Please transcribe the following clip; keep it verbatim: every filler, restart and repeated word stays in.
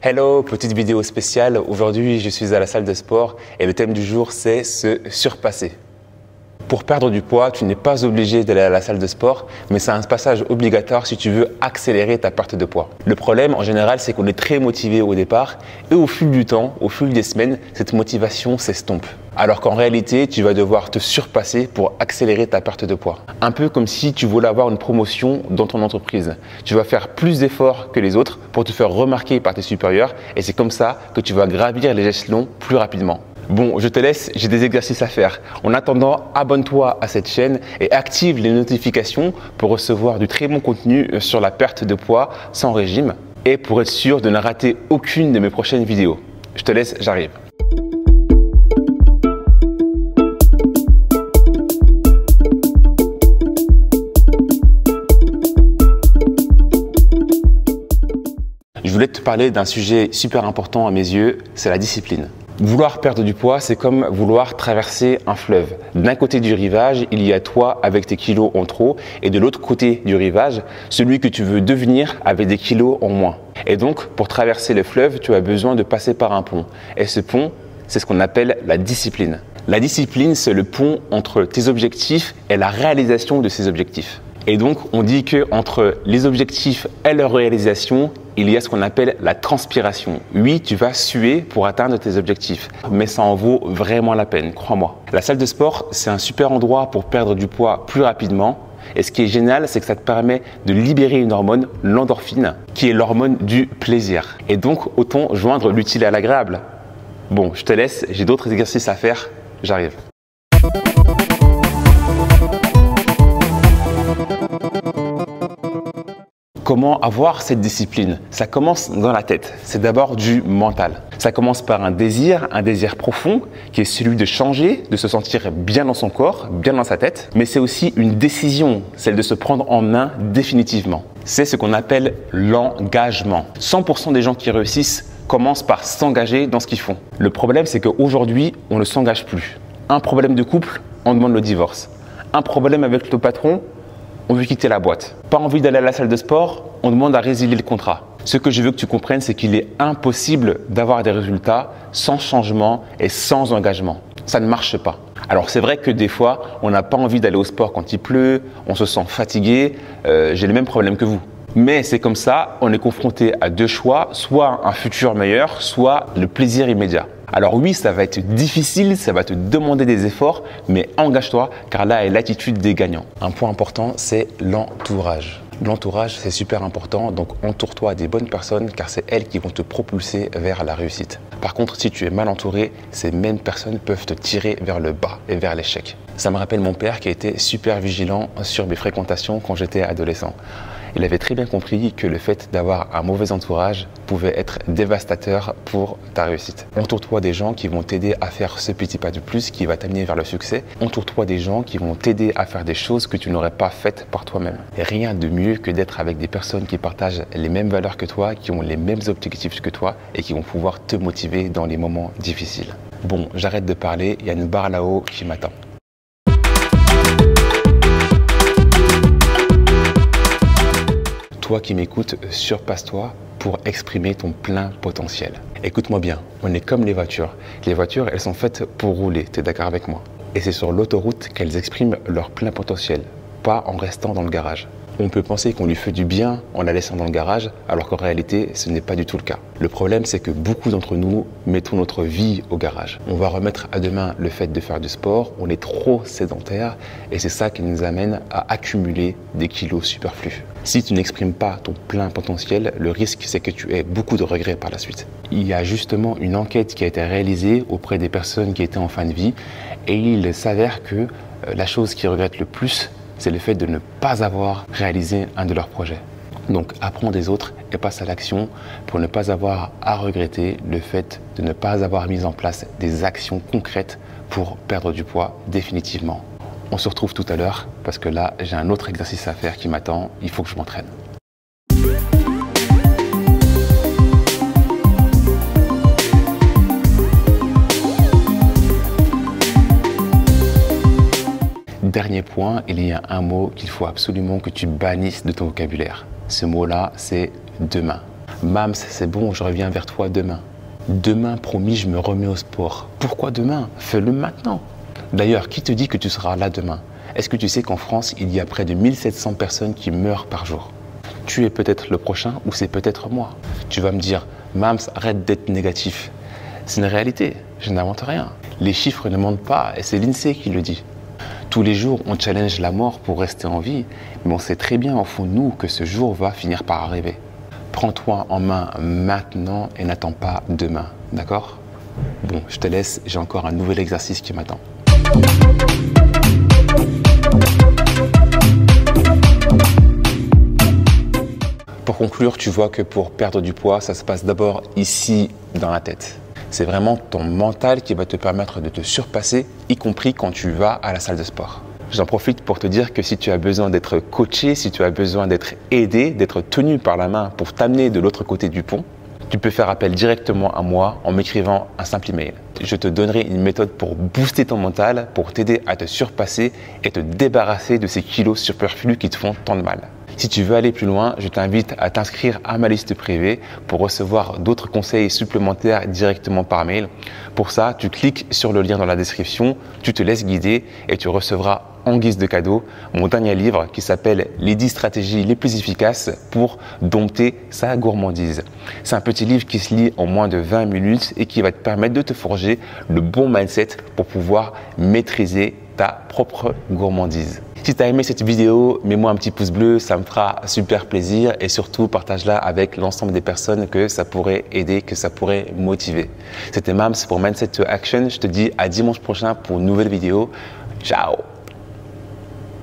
Hello, petite vidéo spéciale. Aujourd'hui, je suis à la salle de sport et le thème du jour, c'est se surpasser. Pour perdre du poids, tu n'es pas obligé d'aller à la salle de sport, mais c'est un passage obligatoire si tu veux accélérer ta perte de poids. Le problème, en général, c'est qu'on est très motivé au départ et au fil du temps, au fil des semaines, cette motivation s'estompe. Alors qu'en réalité, tu vas devoir te surpasser pour accélérer ta perte de poids. Un peu comme si tu voulais avoir une promotion dans ton entreprise. Tu vas faire plus d'efforts que les autres pour te faire remarquer par tes supérieurs et c'est comme ça que tu vas gravir les échelons plus rapidement. Bon, je te laisse, j'ai des exercices à faire. En attendant, abonne-toi à cette chaîne et active les notifications pour recevoir du très bon contenu sur la perte de poids sans régime et pour être sûr de ne rater aucune de mes prochaines vidéos. Je te laisse, j'arrive. Je voulais te parler d'un sujet super important à mes yeux, c'est la discipline. Vouloir perdre du poids, c'est comme vouloir traverser un fleuve. D'un côté du rivage, il y a toi avec tes kilos en trop et de l'autre côté du rivage, celui que tu veux devenir avec des kilos en moins. Et donc, pour traverser le fleuve, tu as besoin de passer par un pont. Et ce pont, c'est ce qu'on appelle la discipline. La discipline, c'est le pont entre tes objectifs et la réalisation de ces objectifs. Et donc, on dit qu'entre les objectifs et leur réalisation, il y a ce qu'on appelle la transpiration. Oui, tu vas suer pour atteindre tes objectifs, mais ça en vaut vraiment la peine, crois-moi. La salle de sport, c'est un super endroit pour perdre du poids plus rapidement. Et ce qui est génial, c'est que ça te permet de libérer une hormone, l'endorphine, qui est l'hormone du plaisir. Et donc, autant joindre l'utile à l'agréable. Bon, je te laisse, j'ai d'autres exercices à faire, j'arrive. Comment avoir cette discipline? Ça commence dans la tête, c'est d'abord du mental. Ça commence par un désir, un désir profond qui est celui de changer, de se sentir bien dans son corps, bien dans sa tête. Mais c'est aussi une décision, celle de se prendre en main définitivement. C'est ce qu'on appelle l'engagement. cent pour cent des gens qui réussissent commencent par s'engager dans ce qu'ils font. Le problème, c'est qu'aujourd'hui, on ne s'engage plus. Un problème de couple, on demande le divorce. Un problème avec le patron, on veut quitter la boîte. Pas envie d'aller à la salle de sport, on demande à résilier le contrat. Ce que je veux que tu comprennes, c'est qu'il est impossible d'avoir des résultats sans changement et sans engagement. Ça ne marche pas. Alors c'est vrai que des fois, on n'a pas envie d'aller au sport quand il pleut, on se sent fatigué, euh, j'ai les mêmes problèmes que vous. Mais c'est comme ça, on est confronté à deux choix, soit un futur meilleur, soit le plaisir immédiat. Alors oui, ça va être difficile, ça va te demander des efforts, mais engage-toi car là est l'attitude des gagnants. Un point important, c'est l'entourage. L'entourage, c'est super important, donc entoure-toi des bonnes personnes car c'est elles qui vont te propulser vers la réussite. Par contre, si tu es mal entouré, ces mêmes personnes peuvent te tirer vers le bas et vers l'échec. Ça me rappelle mon père qui était super vigilant sur mes fréquentations quand j'étais adolescent. Il avait très bien compris que le fait d'avoir un mauvais entourage pouvait être dévastateur pour ta réussite. Entoure-toi des gens qui vont t'aider à faire ce petit pas de plus qui va t'amener vers le succès. Entoure-toi des gens qui vont t'aider à faire des choses que tu n'aurais pas faites par toi-même. Rien de mieux que d'être avec des personnes qui partagent les mêmes valeurs que toi, qui ont les mêmes objectifs que toi et qui vont pouvoir te motiver dans les moments difficiles. Bon, j'arrête de parler, il y a une barre là-haut qui m'attend. Toi qui m'écoutes, surpasse-toi pour exprimer ton plein potentiel. Écoute-moi bien, on est comme les voitures. Les voitures, elles sont faites pour rouler, tu es d'accord avec moi? Et c'est sur l'autoroute qu'elles expriment leur plein potentiel, pas en restant dans le garage. On peut penser qu'on lui fait du bien en la laissant dans le garage, alors qu'en réalité, ce n'est pas du tout le cas. Le problème, c'est que beaucoup d'entre nous mettons notre vie au garage. On va remettre à demain le fait de faire du sport, on est trop sédentaire et c'est ça qui nous amène à accumuler des kilos superflus. Si tu n'exprimes pas ton plein potentiel, le risque, c'est que tu aies beaucoup de regrets par la suite. Il y a justement une enquête qui a été réalisée auprès des personnes qui étaient en fin de vie et il s'avère que la chose qu'ils regrettent le plus, c'est le fait de ne pas avoir réalisé un de leurs projets. Donc apprends des autres et passe à l'action pour ne pas avoir à regretter le fait de ne pas avoir mis en place des actions concrètes pour perdre du poids définitivement. On se retrouve tout à l'heure parce que là, j'ai un autre exercice à faire qui m'attend, il faut que je m'entraîne. Dernier point, il y a un mot qu'il faut absolument que tu bannisses de ton vocabulaire. Ce mot-là, c'est demain. Mams, c'est bon, je reviens vers toi demain. Demain, promis, je me remets au sport. Pourquoi demain? Fais-le maintenant. D'ailleurs, qui te dit que tu seras là demain? Est-ce que tu sais qu'en France, il y a près de mille sept cents personnes qui meurent par jour? Tu es peut-être le prochain ou c'est peut-être moi. Tu vas me dire, Mams, arrête d'être négatif. C'est une réalité, je n'invente rien. Les chiffres ne mentent pas et c'est l'INSEE qui le dit. Tous les jours, on challenge la mort pour rester en vie, mais on sait très bien au fond de nous que ce jour va finir par arriver. Prends-toi en main maintenant et n'attends pas demain, d'accord? Bon, je te laisse, j'ai encore un nouvel exercice qui m'attend. Pour conclure, tu vois que pour perdre du poids, ça se passe d'abord ici, dans la tête. C'est vraiment ton mental qui va te permettre de te surpasser, y compris quand tu vas à la salle de sport. J'en profite pour te dire que si tu as besoin d'être coaché, si tu as besoin d'être aidé, d'être tenu par la main pour t'amener de l'autre côté du pont, tu peux faire appel directement à moi en m'écrivant un simple email. Je te donnerai une méthode pour booster ton mental, pour t'aider à te surpasser et te débarrasser de ces kilos superflus qui te font tant de mal. Si tu veux aller plus loin, je t'invite à t'inscrire à ma liste privée pour recevoir d'autres conseils supplémentaires directement par mail. Pour ça, tu cliques sur le lien dans la description, tu te laisses guider et tu recevras en guise de cadeau mon dernier livre qui s'appelle « Les dix stratégies les plus efficaces pour dompter sa gourmandise ». C'est un petit livre qui se lit en moins de vingt minutes et qui va te permettre de te forger le bon mindset pour pouvoir maîtriser ta propre gourmandise. Si tu as aimé cette vidéo, mets-moi un petit pouce bleu, ça me fera super plaisir et surtout partage-la avec l'ensemble des personnes que ça pourrait aider, que ça pourrait motiver. C'était Mams pour Mindset to Action, je te dis à dimanche prochain pour une nouvelle vidéo. Ciao!